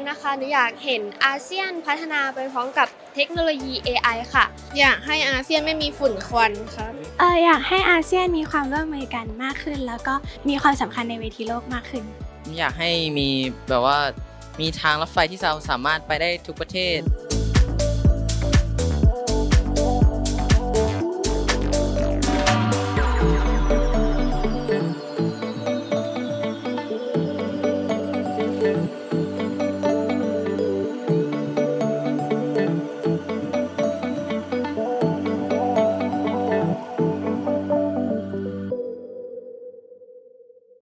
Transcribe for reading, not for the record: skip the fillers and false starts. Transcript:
นนะคะหนูอยากเห็นอาเซียนพัฒนาไปพร้อมกับเทคโนโลยี AI ค่ะอยากให้อาเซียนไม่มีฝุ่นควันครับอยากให้อาเซียนมีความร่วมมือกันมากขึ้นแล้วก็มีความสำคัญในเวทีโลกมากขึ้นอยากให้มีแบบว่ามีทางรถไฟที่สามารถไปได้ทุกประเทศ